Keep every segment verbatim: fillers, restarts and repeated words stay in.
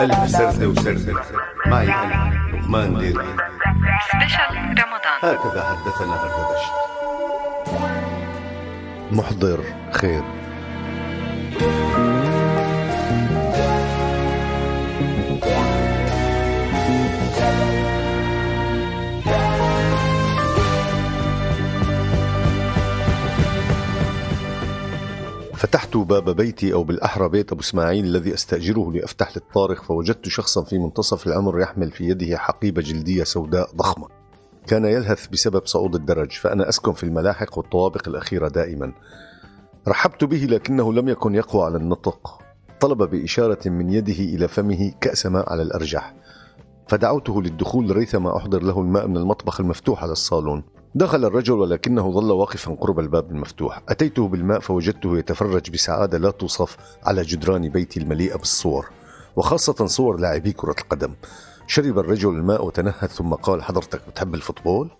ألف سردة وسردة معي أنا لقمان ديركي. سبيشال رمضان. هكذا حدثنا هردشت. محضر خير. فتحت باب بيتي أو بالأحرى بيت أبو إسماعيل الذي أستأجره لأفتح للطارق، فوجدت شخصا في منتصف العمر يحمل في يده حقيبة جلدية سوداء ضخمة. كان يلهث بسبب صعود الدرج، فأنا أسكن في الملاحق والطوابق الأخيرة دائما. رحبت به لكنه لم يكن يقوى على النطق. طلب بإشارة من يده إلى فمه كأس ماء على الأرجح، فدعوته للدخول ريثما أحضر له الماء من المطبخ المفتوح على الصالون. دخل الرجل ولكنه ظل واقفا قرب الباب المفتوح. أتيته بالماء فوجدته يتفرج بسعادة لا توصف على جدران بيتي المليئة بالصور، وخاصة صور لاعبي كرة القدم. شرب الرجل الماء وتنهد ثم قال: حضرتك بتحب الفوتبول؟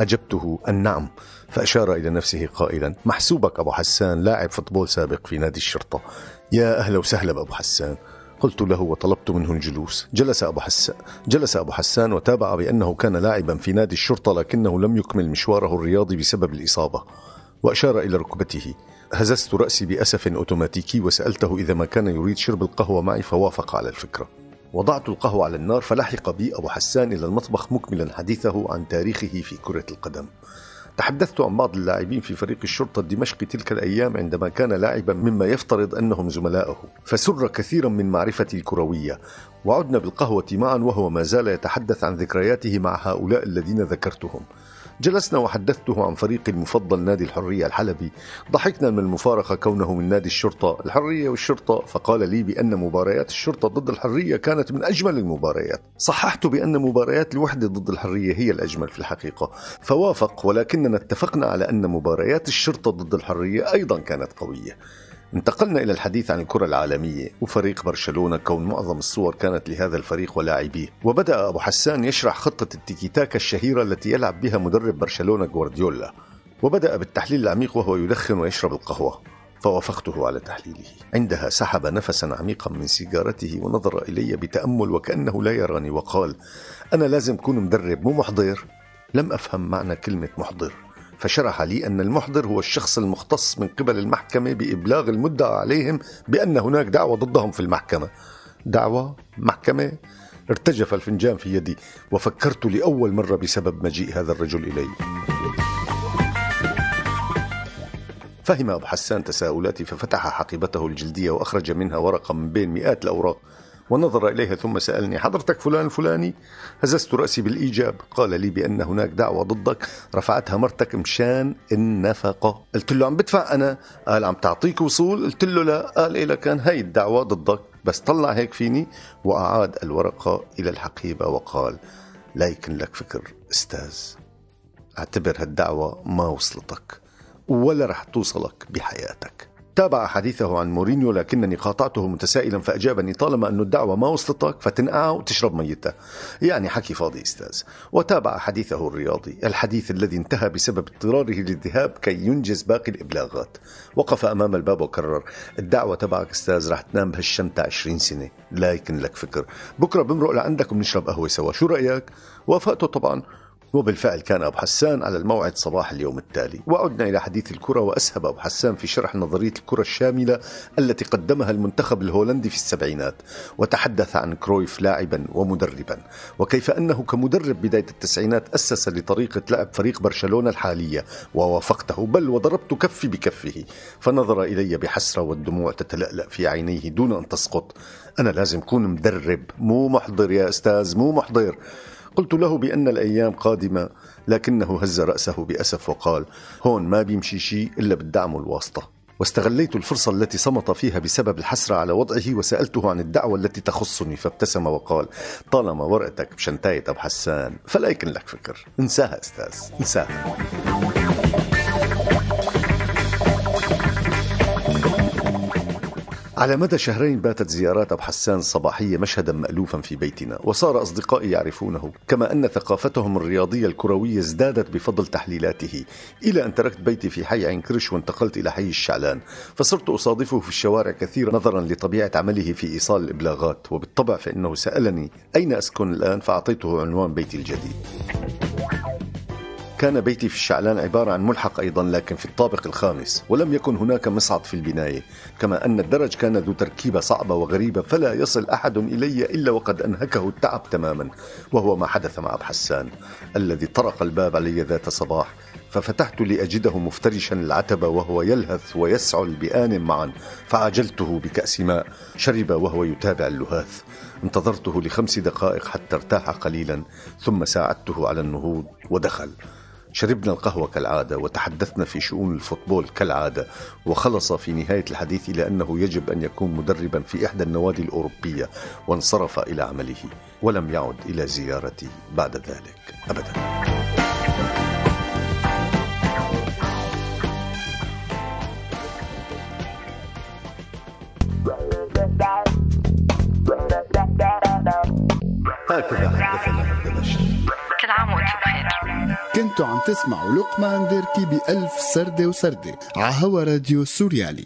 أجبته أن نعم، فأشار إلى نفسه قائلا: محسوبك أبو حسان لاعب فوتبول سابق في نادي الشرطة. يا أهلا وسهلا بأبو حسان، قلت له وطلبت منه الجلوس. جلس أبو حسان جلس أبو حسان وتابع بأنه كان لاعبا في نادي الشرطة لكنه لم يكمل مشواره الرياضي بسبب الإصابة، وأشار إلى ركبته. هززت رأسي بأسف أوتوماتيكي وسألته إذا ما كان يريد شرب القهوة معي، فوافق على الفكرة. وضعت القهوة على النار فلحق بي أبو حسان إلى المطبخ مكملا حديثه عن تاريخه في كرة القدم. تحدثت عن بعض اللاعبين في فريق الشرطة الدمشقي تلك الأيام عندما كان لاعبا مما يفترض أنهم زملائه، فسر كثيرا من معرفتي الكروية. وعدنا بالقهوة معا وهو ما زال يتحدث عن ذكرياته مع هؤلاء الذين ذكرتهم. جلسنا وحدثته عن فريقي المفضل نادي الحرية الحلبي. ضحكنا من المفارقة كونه من نادي الشرطة الحرية والشرطة، فقال لي بأن مباريات الشرطة ضد الحرية كانت من أجمل المباريات. صححت بأن مباريات الوحدة ضد الحرية هي الأجمل في الحقيقة، فوافق، ولكننا اتفقنا على أن مباريات الشرطة ضد الحرية أيضا كانت قوية. انتقلنا إلى الحديث عن الكرة العالمية وفريق برشلونة، كون معظم الصور كانت لهذا الفريق ولاعبيه. وبدأ أبو حسان يشرح خطة التيكي تاكا الشهيرة التي يلعب بها مدرب برشلونة غوارديولا، وبدأ بالتحليل العميق وهو يدخن ويشرب القهوة، فوافقته على تحليله. عندها سحب نفسا عميقا من سيجارته ونظر إلي بتأمل وكأنه لا يراني، وقال: أنا لازم أكون مدرب مو محضر. لم أفهم معنى كلمة محضر، فشرح لي أن المحضر هو الشخص المختص من قبل المحكمة بإبلاغ المدعى عليهم بأن هناك دعوة ضدهم في المحكمة. دعوة؟ محكمة؟ ارتجف الفنجان في يدي وفكرت لأول مرة بسبب مجيء هذا الرجل إلي. فهم أبو حسان تساؤلاتي ففتح حقيبته الجلدية وأخرج منها ورقة من بين مئات الأوراق ونظر إليها ثم سألني: حضرتك فلان فلاني؟ هززت رأسي بالإيجاب. قال لي بأن هناك دعوة ضدك رفعتها مرتك مشان النفقة. قلت له: عم بدفع أنا؟ قال: عم تعطيك وصول؟ قلت له: لا. قال: إيه لكان هاي الدعوة ضدك، بس طلع هيك فيني. وأعاد الورقة إلى الحقيبة وقال: لا يكن لك فكر أستاذ، اعتبر هالدعوة ما وصلتك ولا رح توصلك بحياتك. تابع حديثه عن مورينيو لكنني قاطعته متسائلا، فأجابني: طالما أن الدعوة ما وصلتك فتنقع وتشرب ميتها، يعني حكي فاضي أستاذ. وتابع حديثه الرياضي، الحديث الذي انتهى بسبب اضطراره للذهاب كي ينجز باقي الإبلاغات. وقف أمام الباب وكرر: الدعوة تبعك أستاذ، رح تنام بهالشمتة عشرين سنة، لا يكن لك فكر. بكرة بمرق لعندك وبنشرب قهوة سوا، شو رأيك؟ وافقته طبعا، وبالفعل كان أبو حسان على الموعد صباح اليوم التالي. وعدنا إلى حديث الكرة وأسهب أبو حسان في شرح نظرية الكرة الشاملة التي قدمها المنتخب الهولندي في السبعينات، وتحدث عن كرويف لاعبا ومدربا، وكيف أنه كمدرب بداية التسعينات أسس لطريقة لعب فريق برشلونة الحالية، ووافقته بل وضربت كفي بكفه. فنظر إلي بحسرة والدموع تتلألأ في عينيه دون أن تسقط. أنا لازم أكون مدرب مو محضر يا أستاذ، مو محضر. قلت له بأن الأيام قادمة، لكنه هز رأسه بأسف وقال: هون ما بيمشي شيء إلا بالدعم والواسطة. واستغليت الفرصة التي صمت فيها بسبب الحسرة على وضعه وسألته عن الدعوة التي تخصني، فابتسم وقال: طالما ورقتك بشنتاية أبو حسان فلا يكن لك فكر، انساها أستاذ انساها. على مدى شهرين باتت زيارات أبو حسان الصباحية مشهدا مألوفا في بيتنا، وصار أصدقائي يعرفونه، كما أن ثقافتهم الرياضية الكروية ازدادت بفضل تحليلاته، إلى أن تركت بيتي في حي عينكرش وانتقلت إلى حي الشعلان، فصرت أصادفه في الشوارع كثيرا نظرا لطبيعة عمله في إيصال الإبلاغات. وبالطبع فإنه سألني أين أسكن الآن، فأعطيته عنوان بيتي الجديد. كان بيتي في الشعلان عبارة عن ملحق أيضا، لكن في الطابق الخامس، ولم يكن هناك مصعد في البناية، كما أن الدرج كان ذو تركيبة صعبة وغريبة، فلا يصل أحد إلي إلا وقد أنهكه التعب تماما، وهو ما حدث مع أبو حسان الذي طرق الباب علي ذات صباح، ففتحت لأجده مفترشا العتبة وهو يلهث ويسعل بآن معا، فعجلته بكأس ماء شرب وهو يتابع اللهاث. انتظرته لخمس دقائق حتى ارتاح قليلا، ثم ساعدته على النهوض ودخل. شربنا القهوة كالعادة، وتحدثنا في شؤون الفوتبول كالعادة، وخلص في نهاية الحديث إلى أنه يجب أن يكون مدربا في إحدى النوادي الأوروبية، وانصرف إلى عمله، ولم يعد إلى زيارتي بعد ذلك أبدا. هكذا حدثنا عبد البشر. كل عام وانتم بخير. كنتوا عم تسمعوا لقمان ديركي بألف سردة وسردة على هوا راديو سوريالي.